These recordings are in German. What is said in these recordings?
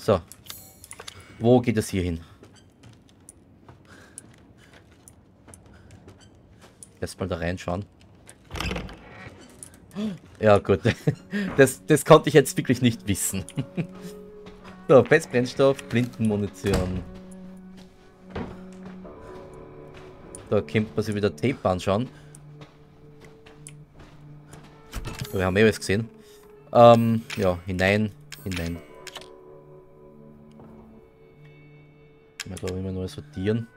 So. Wo geht es hier hin? Lass mal da reinschauen. Ja gut, das konnte ich jetzt wirklich nicht wissen. So, Festbrennstoff, Blindenmunition. Da könnte man sich wieder Tape anschauen. Wir haben eh was gesehen. Ja, hinein, hinein. Ich glaube, immer neu sortieren.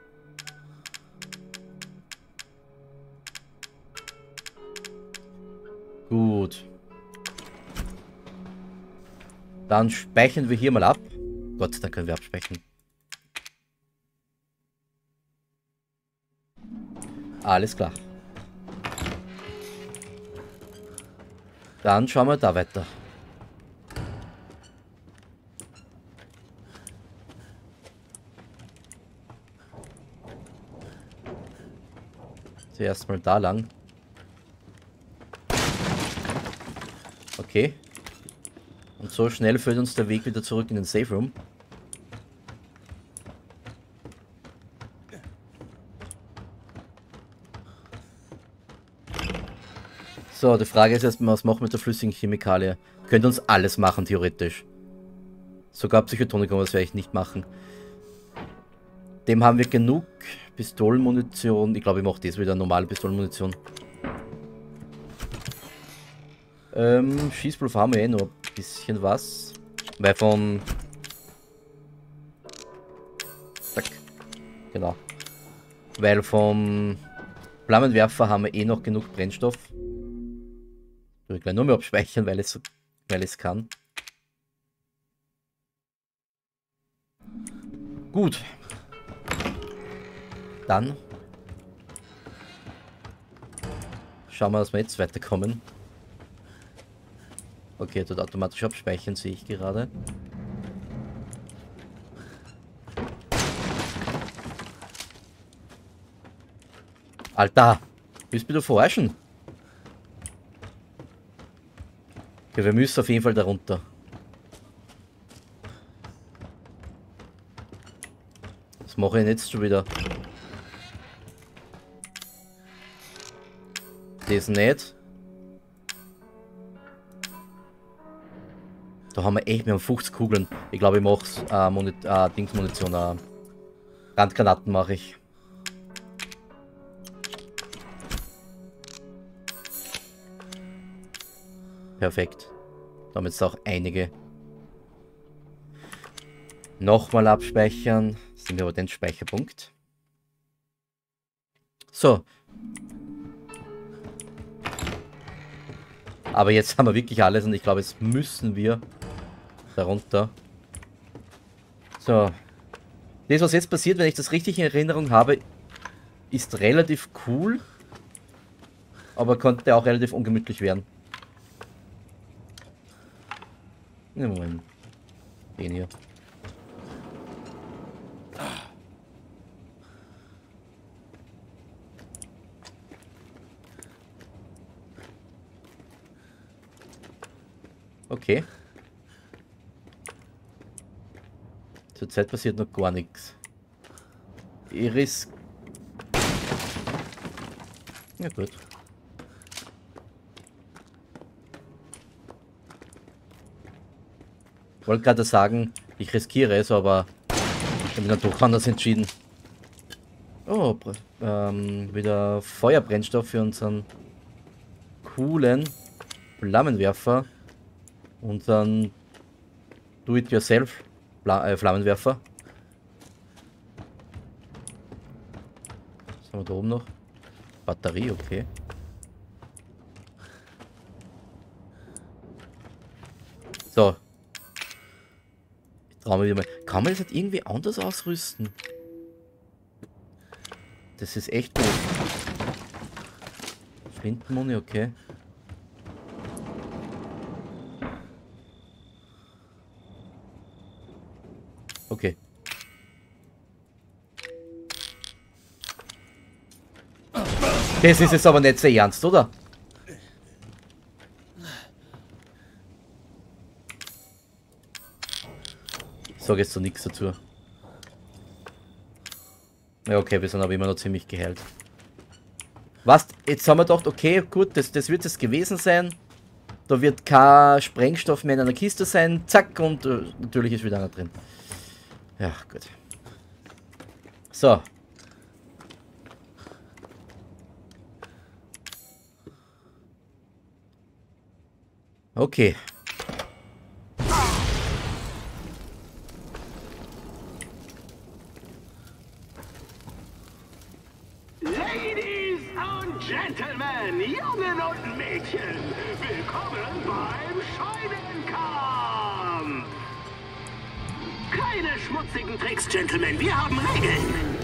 Gut. Dann speichern wir hier mal ab. Gott, da können wir abspeichern. Alles klar. Dann schauen wir da weiter. Zuerst mal da lang. Okay. Und so schnell führt uns der Weg wieder zurück in den Safe Room. So, die Frage ist erstmal, was machen wir mit der flüssigen Chemikalie? Könnte uns alles machen, theoretisch. Sogar Psychotonika, was werde ich nicht machen. Dem haben wir genug Pistolenmunition. Ich glaube, ich mache das wieder, normale Pistolenmunition. Schießpulver haben wir eh noch ein bisschen was. Weil von... Zack. Genau. Weil vom Flammenwerfer haben wir eh noch genug Brennstoff. Ich will gleich nur mehr abspeichern, weil es kann. Gut. Dann schauen wir, dass wir jetzt weiterkommen. Okay, er tut automatisch abspeichern, sehe ich gerade. Alter, willst du bitte verarschen? Okay, wir müssen auf jeden Fall da runter. Was mache ich denn jetzt schon wieder? Das nicht. Da haben wir echt, wir haben 50 Kugeln. Ich glaube, ich mache Dingsmunition. Randgranaten mache ich. Perfekt. Da haben jetzt auch einige. Nochmal abspeichern. Jetzt nehmen wir aber den Speicherpunkt. So. Aber jetzt haben wir wirklich alles und ich glaube, jetzt müssen wir darunter. So. Das, was jetzt passiert, wenn ich das richtig in Erinnerung habe, ist relativ cool. Aber konnte auch relativ ungemütlich werden. Ne, Moment. Den hier. Okay. Zurzeit passiert noch gar nichts. Iris. Ja gut. Ich wollte gerade sagen, ich riskiere es, aber ich habe mich doch anders entschieden. Oh, wieder Feuerbrennstoff für unseren coolen Flammenwerfer. Und dann Do-It-Yourself Flammenwerfer. Was haben wir da oben noch? Batterie, okay. So. Ich traue mir wieder mal. Kann man das halt irgendwie anders ausrüsten? Das ist echt gut. Flintenmuni, okay. Okay. Das ist jetzt aber nicht sehr ernst, oder? sage jetzt so nichts dazu. Ja, okay, wir sind aber immer noch ziemlich geheilt. Was? Jetzt haben wir gedacht, okay, gut, das wird es gewesen sein. Da wird kein Sprengstoff mehr in einer Kiste sein. Zack, und natürlich ist wieder einer drin. Ja, gut. So. Okay. Ladies and Gentlemen, Jungen und Mädchen, willkommen beim Scheunenkampf! Keine schmutzigen Tricks, Gentlemen, wir haben Regeln!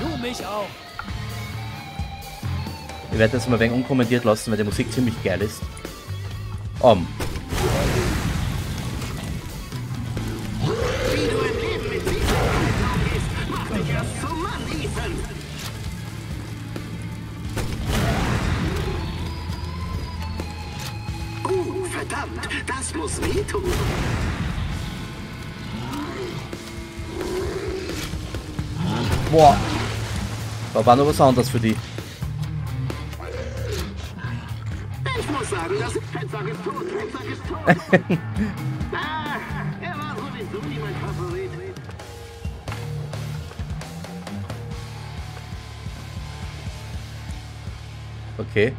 Du mich auch! Ich werde das mal ein wenig unkommentiert lassen, weil die Musik ziemlich geil ist. Wie du im Leben mit Sicherheit nachgehst, mach dich erst zum Mann, Ethan! Verdammt, das muss wehtun! Boah! Da war noch was anderes für die. Fettsack ist tot, Fettsack ist tot. Ah, er war sowieso nie mein Favorit. Okay.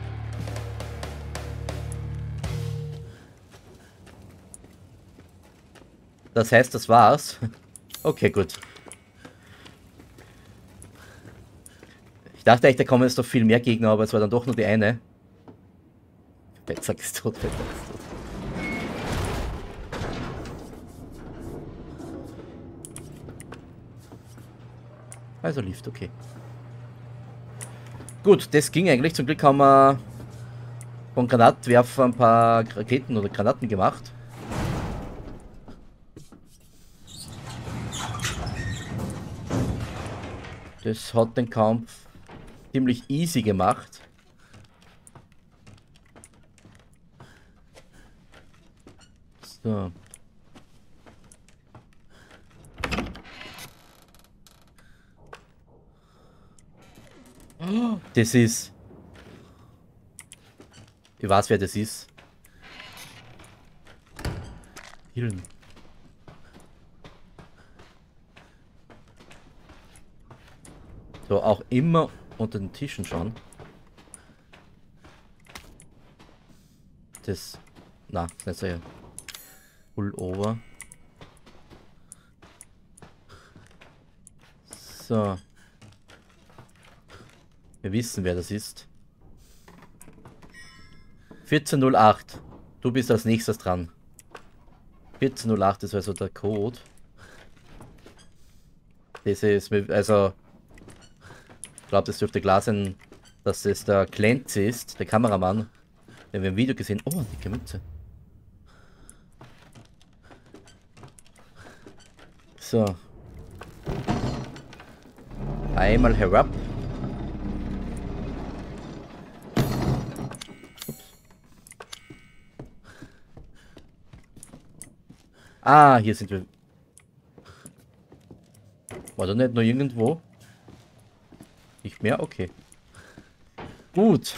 Das heißt, das war's. Okay, gut. Ich dachte echt, da kommen jetzt noch viel mehr Gegner, aber es war dann doch nur die eine. Fettsack ist tot, Fettsack ist tot. Also Lift, okay. Gut, das ging eigentlich. Zum Glück haben wir von Granatwerfer ein paar Raketen oder Granaten gemacht. Das hat den Kampf ziemlich easy gemacht. So. Das ist... Ich weiß, wer das ist. Hillen. So, auch immer unter den Tischen schauen. Das... Na, nicht so. Pullover. So. Wir wissen, wer das ist. 1408. Du bist als nächstes dran. 1408 ist also der Code. Das ist, also... Ich glaube, das dürfte klar sein, dass es der Clancy ist, der Kameramann. Den wir im Video gesehen... Oh, dicke Mütze. So. Einmal herab. Ups. Ah, hier sind wir. War da nicht noch irgendwo? Nicht mehr? Okay. Gut.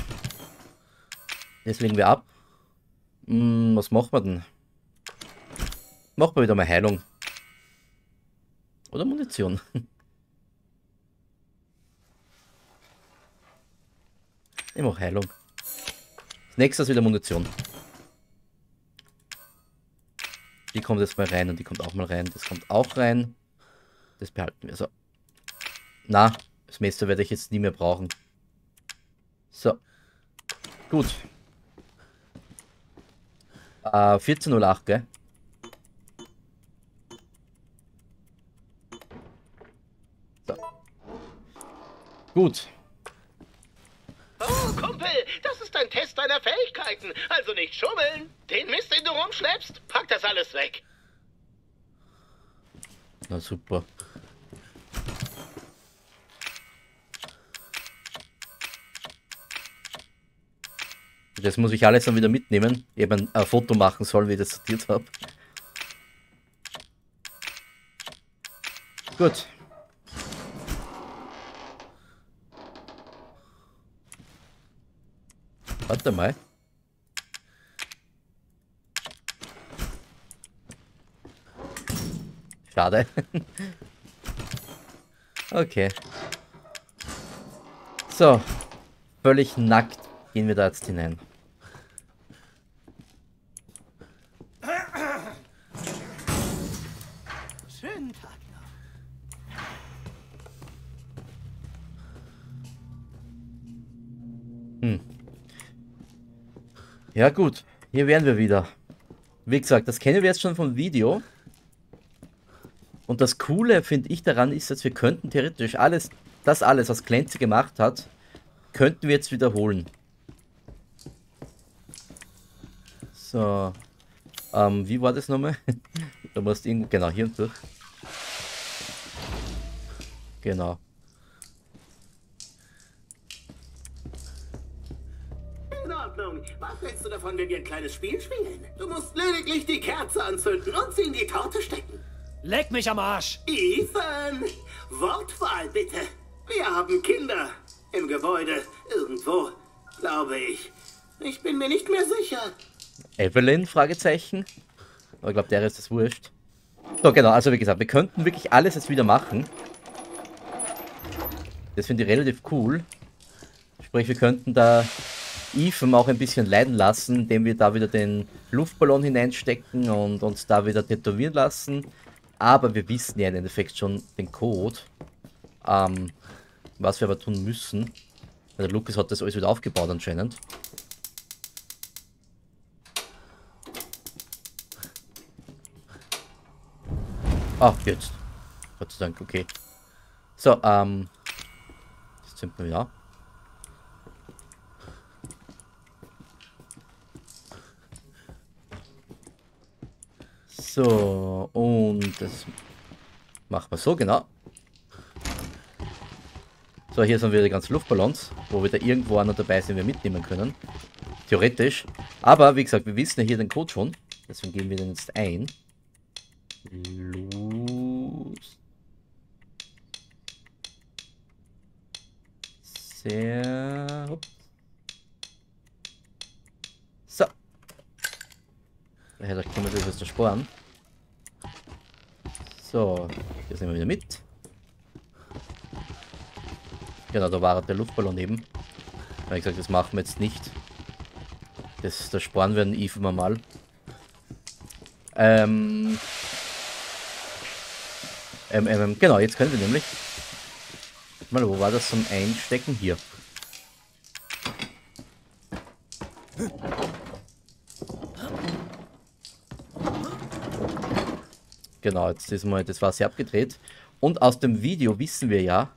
Jetzt legen wir ab. Was machen wir denn? Machen wir wieder mal Heilung. Oder Munition. Ich mache Heilung. Als nächstes wieder Munition. Die kommt jetzt mal rein und die kommt auch mal rein. Das kommt auch rein. Das behalten wir so. Na, das meiste werde ich jetzt nie mehr brauchen. So. Gut. 14:08, gell? Gut. Oh, Kumpel, das ist ein Test deiner Fähigkeiten. Also nicht schummeln. Den Mist, den du rumschleppst, pack das alles weg. Na super. Das muss ich alles dann wieder mitnehmen. Ich habe ein Foto machen sollen, wie ich das sortiert habe. Gut. Warte mal. Schade. Okay. So. Völlig nackt gehen wir da jetzt hinein. Schönen Tag noch. Ja gut, hier wären wir wieder. Wie gesagt, das kennen wir jetzt schon vom Video. Und das Coole, finde ich, daran ist, dass wir könnten theoretisch alles, was Clancy gemacht hat, könnten wir jetzt wiederholen. So. Wie war das nochmal? Du musst irgendwo... Genau, hier und durch. Genau. In Ordnung. Was hältst du davon, wenn wir ein kleines Spiel spielen? Du musst lediglich die Kerze anzünden und sie in die Torte stecken. Leck mich am Arsch! Ethan! Wortwahl bitte! Wir haben Kinder! Im Gebäude, irgendwo, glaube ich. Ich bin mir nicht mehr sicher. Evelyn? Fragezeichen. Aber ich glaube, der ist das wurscht. So, genau, also wie gesagt, wir könnten wirklich alles jetzt wieder machen. Das finde ich relativ cool. Sprich, wir könnten da Ethan auch ein bisschen leiden lassen, indem wir da wieder den Luftballon hineinstecken und uns da wieder tätowieren lassen. Aber wir wissen ja im Endeffekt schon den Code. Was wir aber tun müssen. Weil der Lukas hat das alles wieder aufgebaut anscheinend. Ah, jetzt. Gott sei Dank, okay. So, jetzt sind wir wieder. So, und das machen wir so, genau. So, hier sind wieder die ganzen Luftballons, wo wir da irgendwo einer dabei sind, wir mitnehmen können. Theoretisch. Aber, wie gesagt, wir wissen ja hier den Code schon. Deswegen geben wir den jetzt ein. Los. Sehr. Hopp. So. Daher können wir das jetzt ersparen. So, das nehmen wir wieder mit. Genau, da war der Luftballon eben. Wie gesagt, das machen wir jetzt nicht. Das sparen wir den Ethan mal. Genau, jetzt können wir nämlich... Mal, wo war das zum Einstecken? Hier. Genau, jetzt ist mal das Wasser abgedreht. Und aus dem Video wissen wir ja...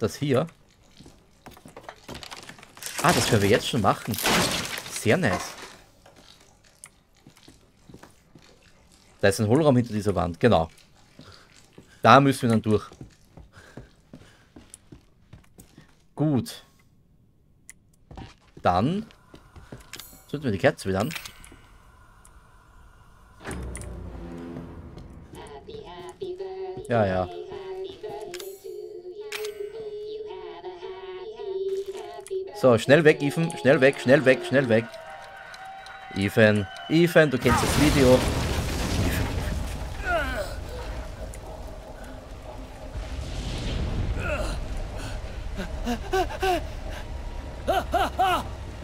Das hier. Ah, das können wir jetzt schon machen. Sehr nice. Da ist ein Hohlraum hinter dieser Wand, genau. Da müssen wir dann durch. Gut. Dann zünden wir die Kerze wieder an. Ja, ja. So, schnell weg, Ethan. Schnell weg, schnell weg, schnell weg. Ethan, Ethan, du kennst das Video.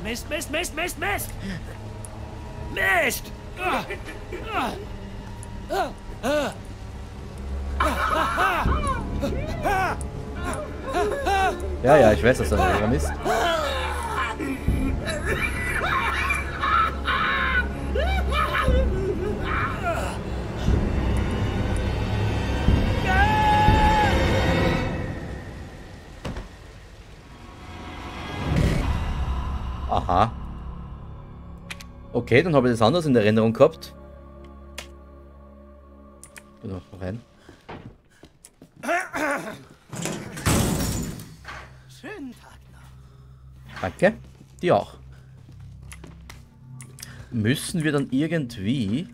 Mist, Mist, Mist, Mist, Mist! Mist! Ja, ja, ich weiß, dass das ein Programm ist. Aha. Okay, dann habe ich das anders in Erinnerung gehabt. Geh noch rein. Schönen Tag. Danke. Die auch. Müssen wir dann irgendwie...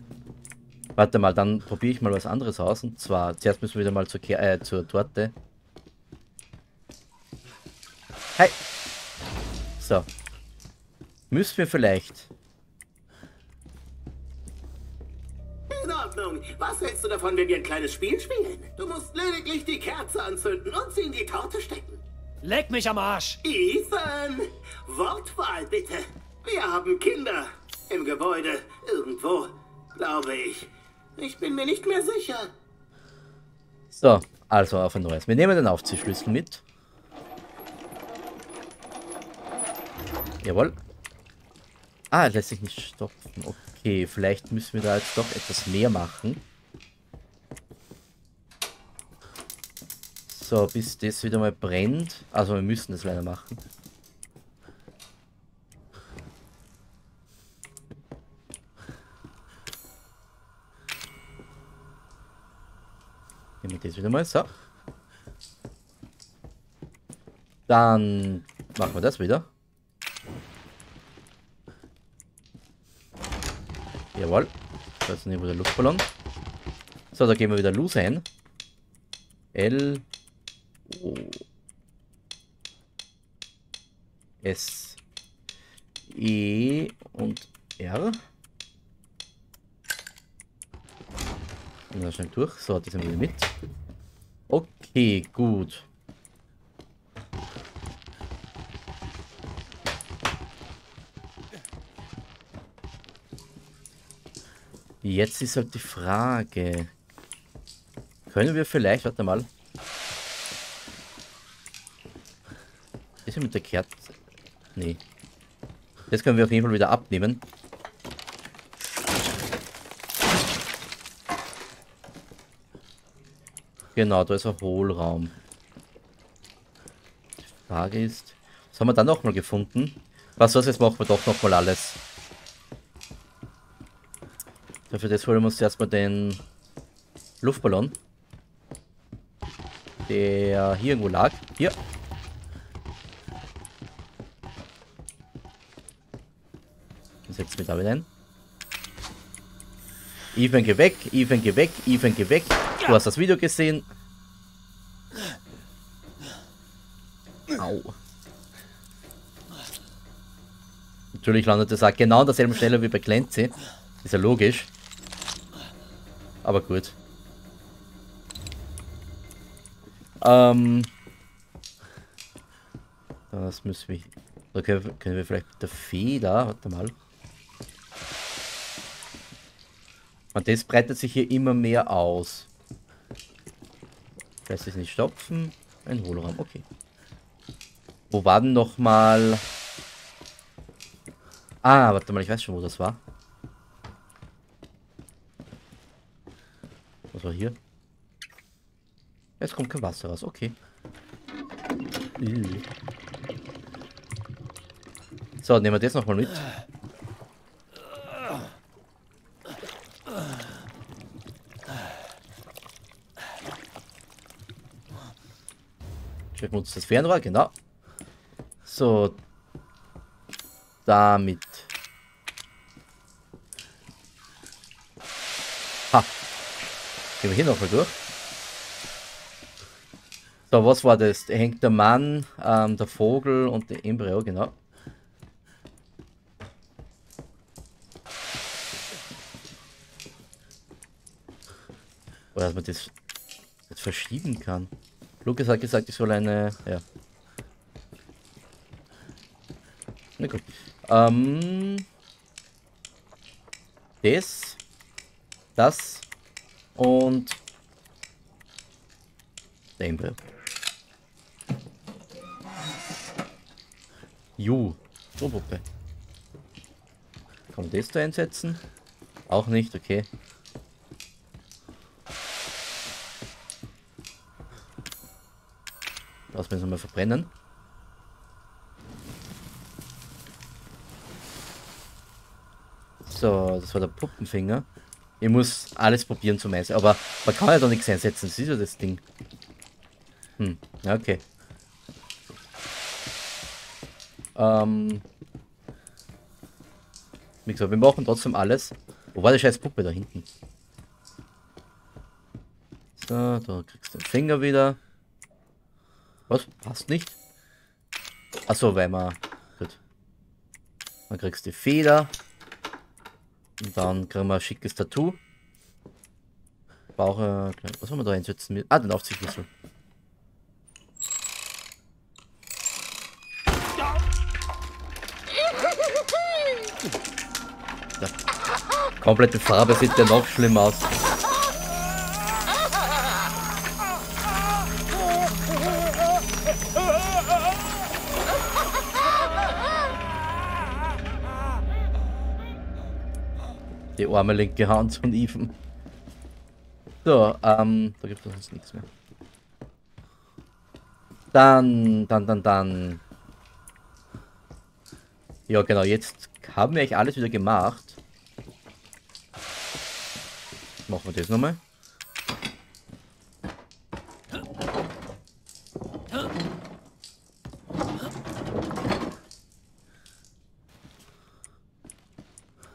Warte mal, dann probiere ich mal was anderes aus. Und zwar, zuerst müssen wir wieder mal zur Torte. Hi. So. Müssen wir vielleicht... In Ordnung. Was hältst du davon, wenn wir ein kleines Spiel spielen? Du musst lediglich die Kerze anzünden und sie in die Torte stecken. Leck mich am Arsch! Ethan! Wortwahl bitte! Wir haben Kinder im Gebäude, irgendwo, glaube ich. Ich bin mir nicht mehr sicher. So, also auf ein neues. Wir nehmen den Aufziehschlüssel mit. Jawohl. Ah, lässt sich nicht stopfen. Okay, vielleicht müssen wir da jetzt doch etwas mehr machen. So, bis das wieder mal brennt. Also wir müssen das leider machen. Nehmen wir das wieder mal. So. Dann machen wir das wieder. Jawohl. Da ist irgendwo der Luftballon. So, da gehen wir wieder los ein. L. O. S. E. Und R. Und dann schnell durch. So, die sind wieder mit. Okay, gut. Jetzt ist halt die Frage, können wir vielleicht, warte mal, ist ja mit der Kerze, nee, das können wir auf jeden Fall wieder abnehmen. Genau, da ist ein Hohlraum. Die Frage ist, was haben wir da nochmal gefunden? Was jetzt machen wir doch nochmal alles. Dafür das holen wir uns erstmal den Luftballon, der hier irgendwo lag. Hier. Dann setzen wir da wieder ein. Ethan, geh weg, Ethan, geh weg, Ethan, geh weg. Du hast das Video gesehen. Au. Natürlich landet das auch genau an derselben Stelle wie bei Clancy. Ist ja logisch. Aber gut. Das müssen wir... Da können wir vielleicht mit der Feder... Warte mal. Und das breitet sich hier immer mehr aus. Lässt sich nicht stopfen. Ein Hohlraum, okay. Wo war denn nochmal... Ah, warte mal, ich weiß schon, wo das war. Was war hier? Jetzt kommt kein Wasser raus, okay. So, nehmen wir das nochmal mit. Schicken wir uns das Fernrohr, genau. So. Damit. Ha. Gehen wir hier nochmal durch. So, was war das? Da hängt der Mann, der Vogel und der Embryo, genau. Oder dass man das jetzt verschieben kann. Lukas hat gesagt, ich soll eine... Ja. Na gut. Das... Und der Embryo. Ju, Roboter. Kann man das da einsetzen? Auch nicht, okay. Das müssen wir mal verbrennen. So, das war der Puppenfinger. Ich muss alles probieren zum Eis, aber man kann ja doch nichts einsetzen, siehst du das Ding? Hm, okay. Wie gesagt, wir brauchen trotzdem alles. Wo war die scheiß Puppe da hinten? So, da kriegst du den Finger wieder. Was? Passt nicht? Achso, weil man... Gut. Dann kriegst du die Feder. Und dann kriegen wir ein schickes Tattoo. Brauche... Was wollen wir da einsetzen? Ah, den Aufziehschlüssel. Ja. Komplette Farbe sieht ja noch schlimmer aus. Die arme linke Hand von Ethan. So, da gibt es jetzt nichts mehr. Dann. Ja, genau, jetzt haben wir eigentlich alles wieder gemacht. Machen wir das nochmal.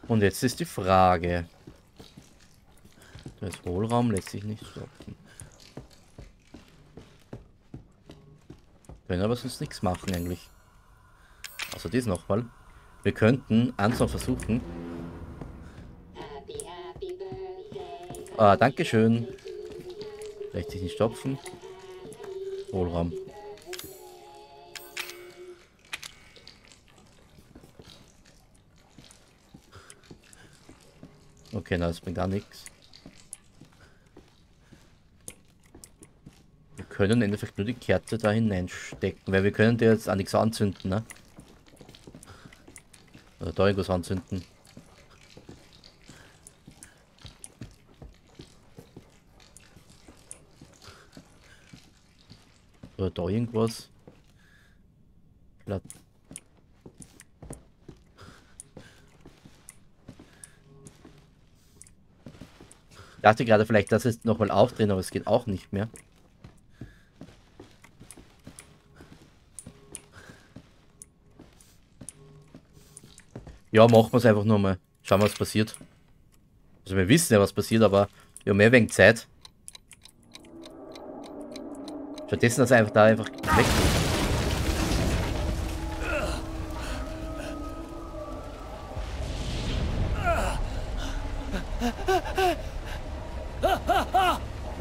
Und jetzt ist die Frage. Das Hohlraum lässt sich nicht stoppen. Können aber sonst nichts machen eigentlich. Außer dies nochmal. Wir könnten noch versuchen. Ah, dankeschön. Lässt sich nicht stopfen. Hohlraum. Okay, na, das bringt auch nichts. Wir können im Endeffekt nur die Kerze da hineinstecken, weil wir können die jetzt an nichts anzünden, ne? Oder da irgendwas anzünden. Oder da irgendwas. Platt. Ich dachte gerade vielleicht, dass es nochmal aufdrehen, aber es geht auch nicht mehr. Ja, machen wir es einfach nochmal. Schauen wir, was passiert. Also wir wissen ja, was passiert, aber wir haben mehr wenig Zeit. Stattdessen, dass er einfach da einfach weg.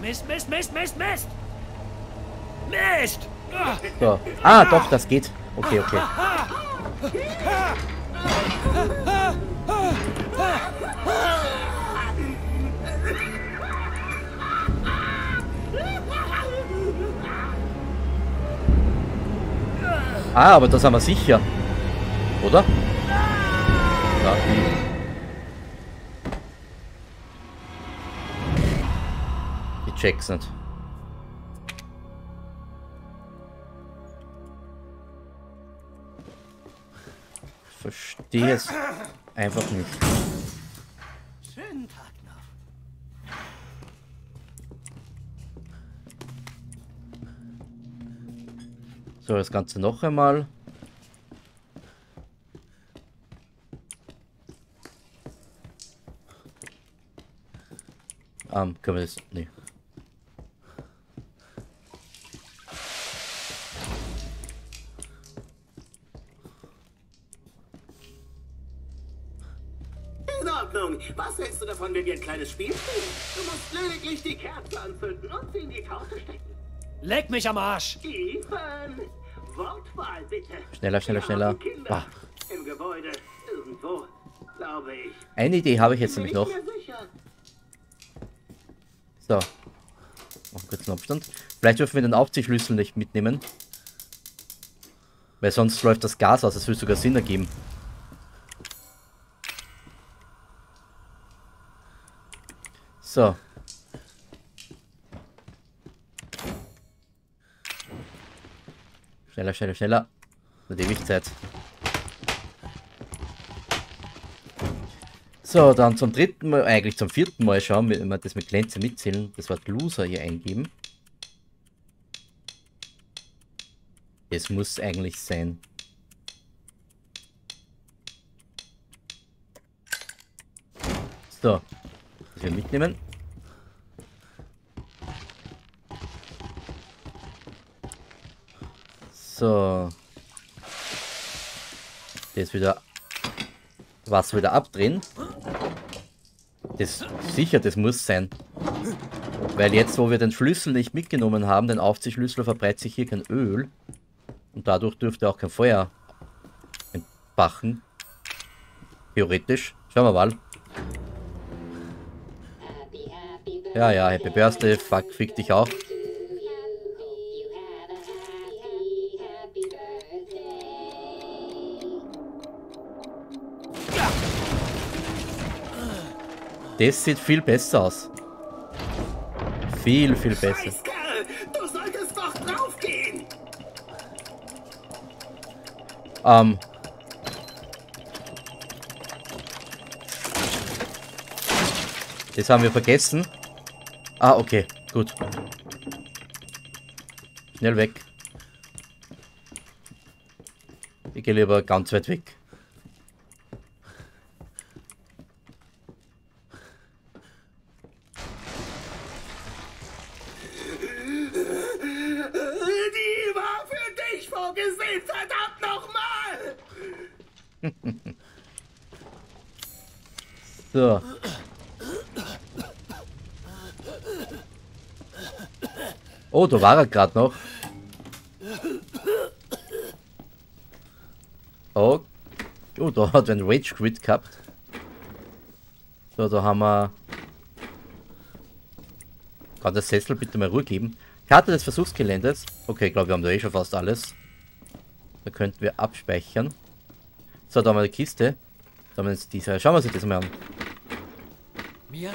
Mist! So. Ah, doch, das geht. Okay. Ah, aber das haben wir sicher. Oder? Ja. Ich check's nicht. Verstehe es einfach nicht. Schönen Tag noch. So, das Ganze noch einmal. Können wir das? Nee. Was hältst du davon, wenn wir ein kleines Spiel spielen? Du musst lediglich die Kerze anzünden und sie in die Taute stecken. Leck mich am Arsch! Ethan! Wortwahl bitte! Schneller! Ah. Im Gebäude, irgendwo, glaube ich. Eine Idee habe ich jetzt nämlich noch. So. Machen kurz einen Abstand. Vielleicht dürfen wir den Aufziehschlüssel nicht mitnehmen. Weil sonst läuft das Gas aus. Das würde sogar Sinn ergeben. So. Schneller. Nur die Wichtigkeit. So, dann zum dritten Mal, eigentlich zum vierten Mal schauen, wenn wir das mit Glänze mitzählen, das Wort Loser hier eingeben. Es muss eigentlich sein. So, das hier mitnehmen. So. Jetzt wieder was wieder abdrehen. Das sicher, das muss sein. Weil jetzt, wo wir den Schlüssel nicht mitgenommen haben, den Aufziehschlüssel, verbreitet sich hier kein Öl. Und dadurch dürfte auch kein Feuer entfachen. Theoretisch. Schauen wir mal. Ja, ja, Happy Birthday. Fuck, fick dich auch. Das sieht viel besser aus. Viel, viel besser. Scheißkerl, du solltest doch draufgehen. Das haben wir vergessen. Ah, okay. Gut. Schnell weg. Ich gehe lieber ganz weit weg. So. Oh, da war er gerade noch. Oh. Oh, da hat er einen Rage Quit gehabt. So, da haben wir... Kann der Sessel bitte mal Ruhe geben? Karte des Versuchsgeländes. Okay, ich glaube, wir haben da eh schon fast alles. Da könnten wir abspeichern. So, da haben wir eine Kiste. Da haben wir jetzt diese... Schauen wir uns das mal an. Mia?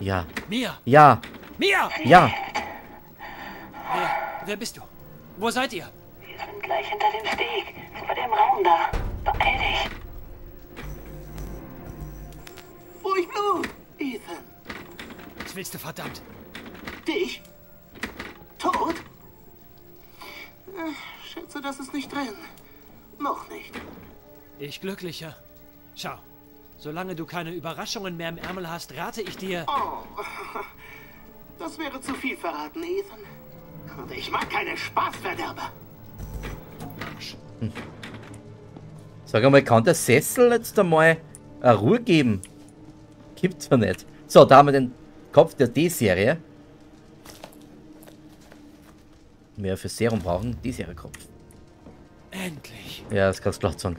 Ja. Mia? Ja. Mia? Ja. Wer bist du? Wo seid ihr? Wir sind gleich hinter dem Steg. Vor dem Raum da. Beeil dich. Ruhig Blut, Ethan. Was willst du, verdammt? Dich? Tot? Schätze, das ist nicht drin. Noch nicht. Ich glücklicher. Schau. Solange du keine Überraschungen mehr im Ärmel hast, rate ich dir... Oh, das wäre zu viel verraten, Ethan. Und ich mag keine Spaßverderber. Hm. Sag einmal, kann der Sessel jetzt einmal Ruhe geben? Gibt's ja nicht. So, da haben wir den Kopf der D-Serie. Mehr für Serum brauchen. D-Serie-Kopf. Endlich. Ja, das kannst du laut sagen.